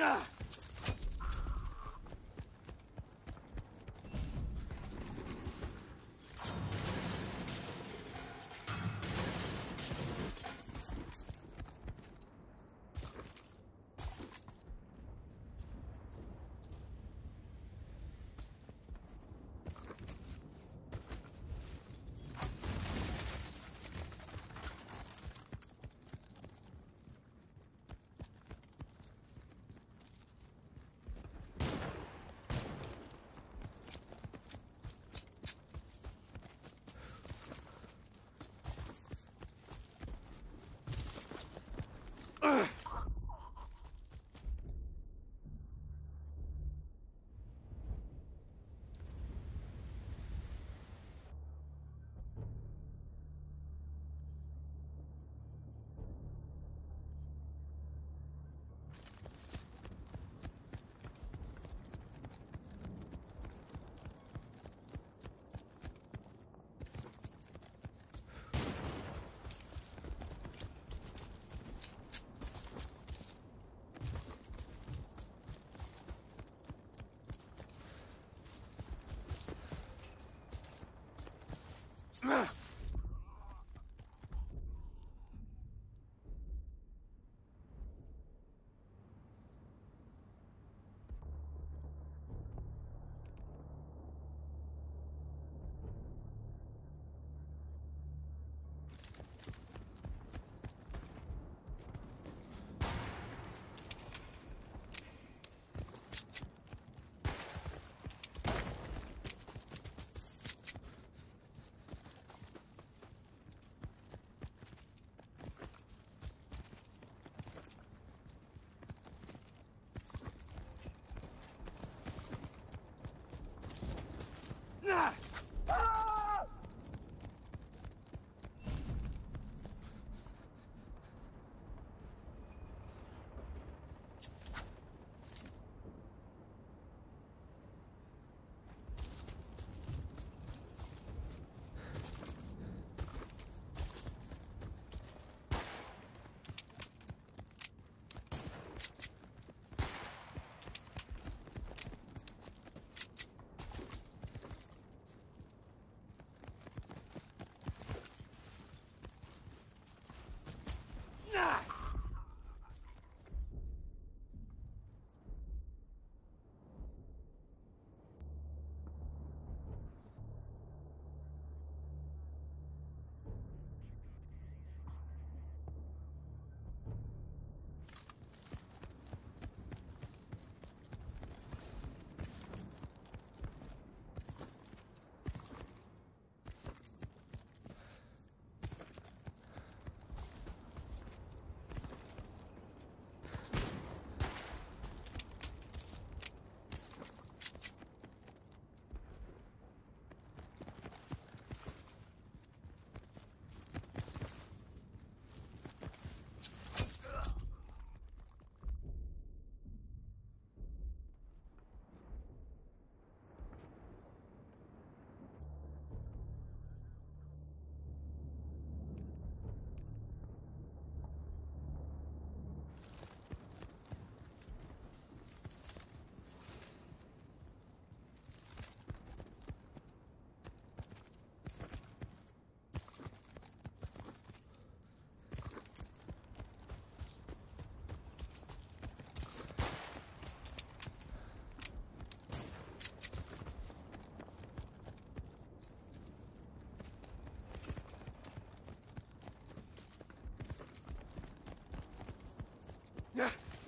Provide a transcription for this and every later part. Ugh!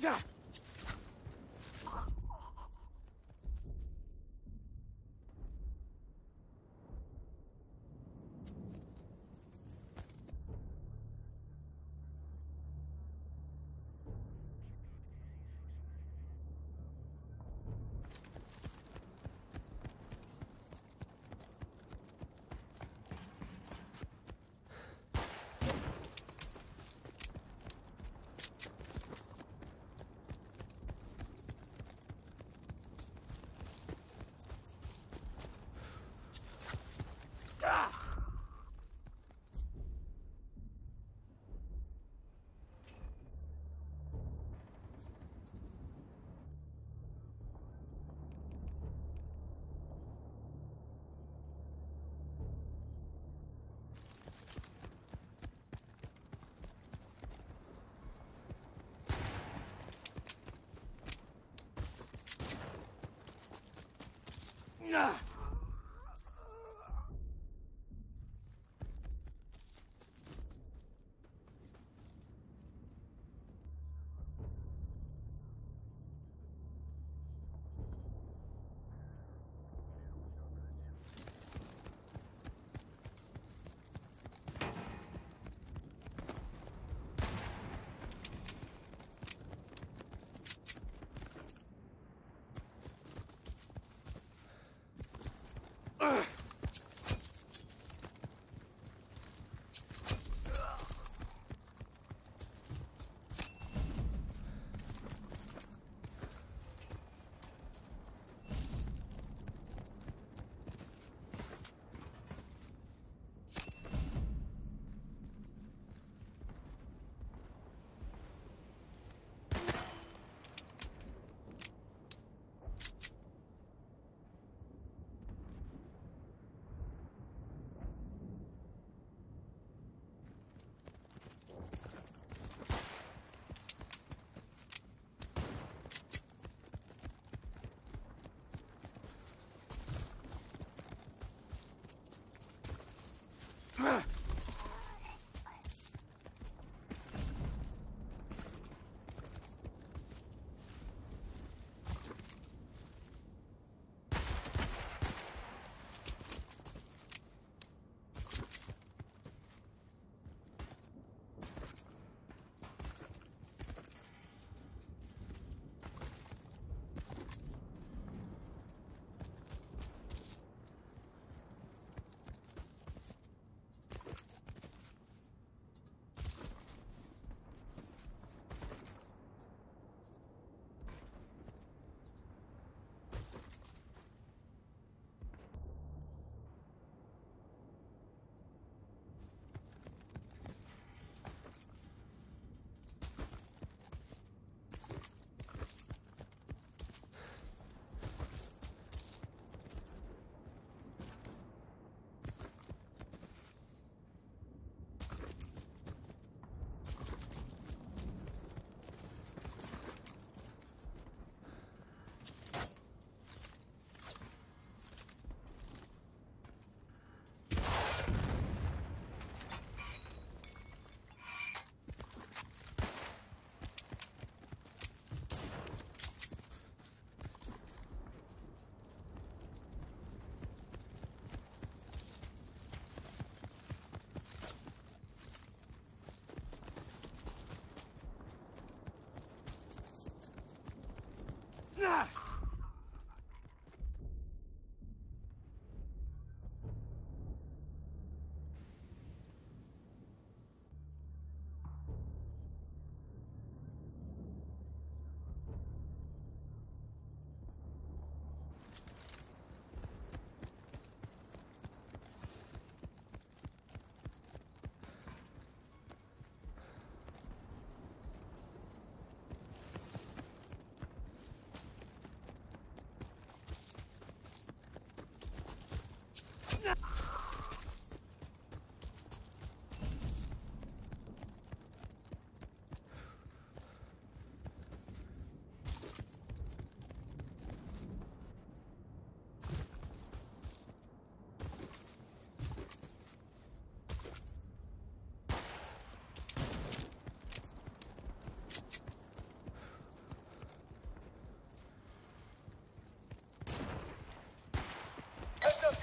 Yeah.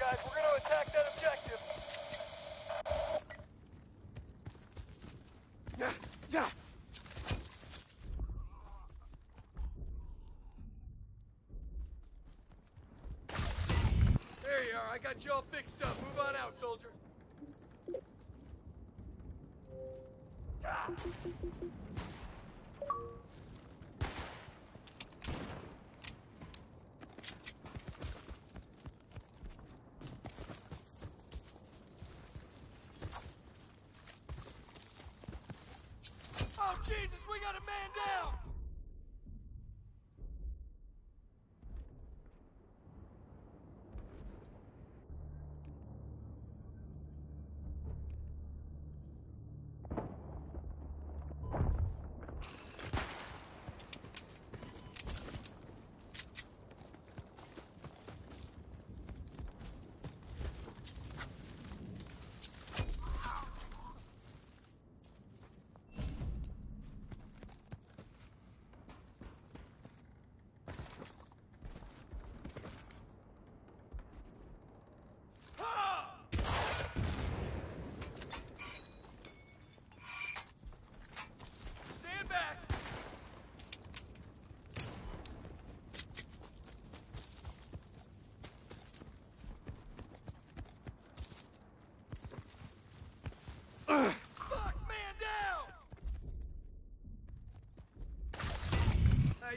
Guys, we're going to attack that objective. There you are. I got you all fixed up. Move on out, soldier. Jesus, we got a man down!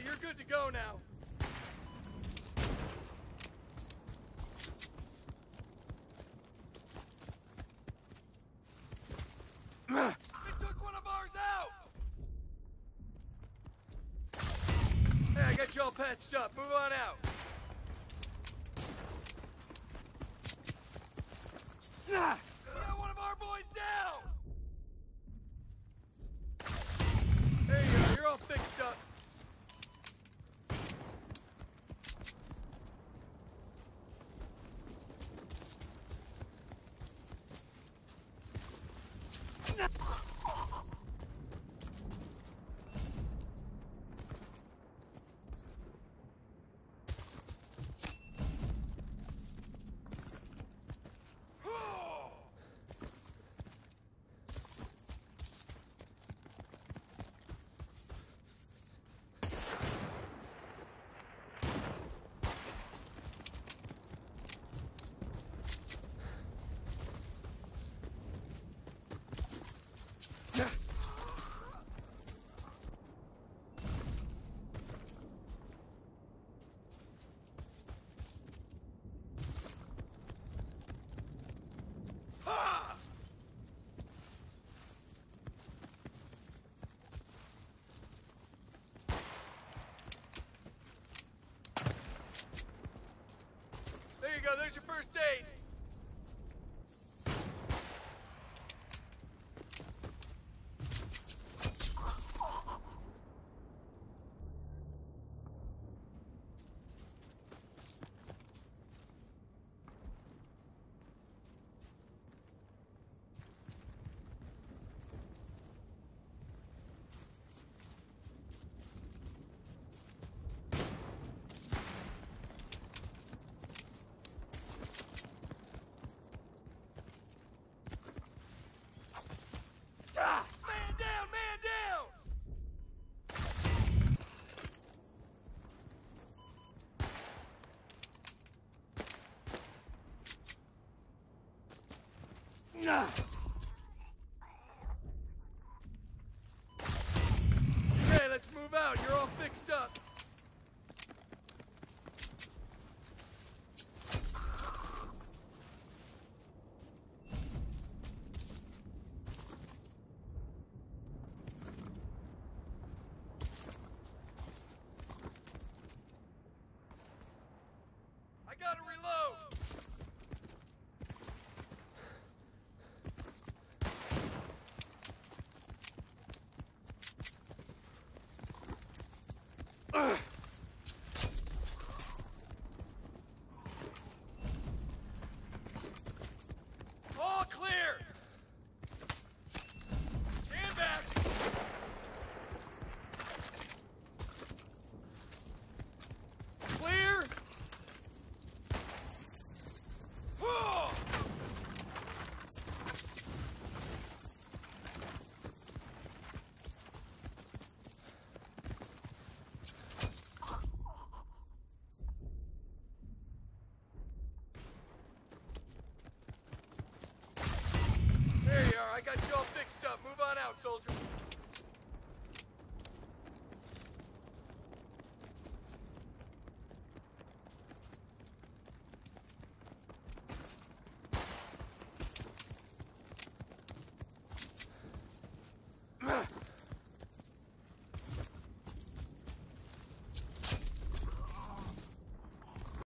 you're good to go now. They took one of ours out! Hey, I got y'all patched up. Move on out. We got one of our boys down! There you go, you're all fixed up. There you go, there's your first aid! Nah! Okay, let's move out. You're all fixed up. I gotta reload! Ugh!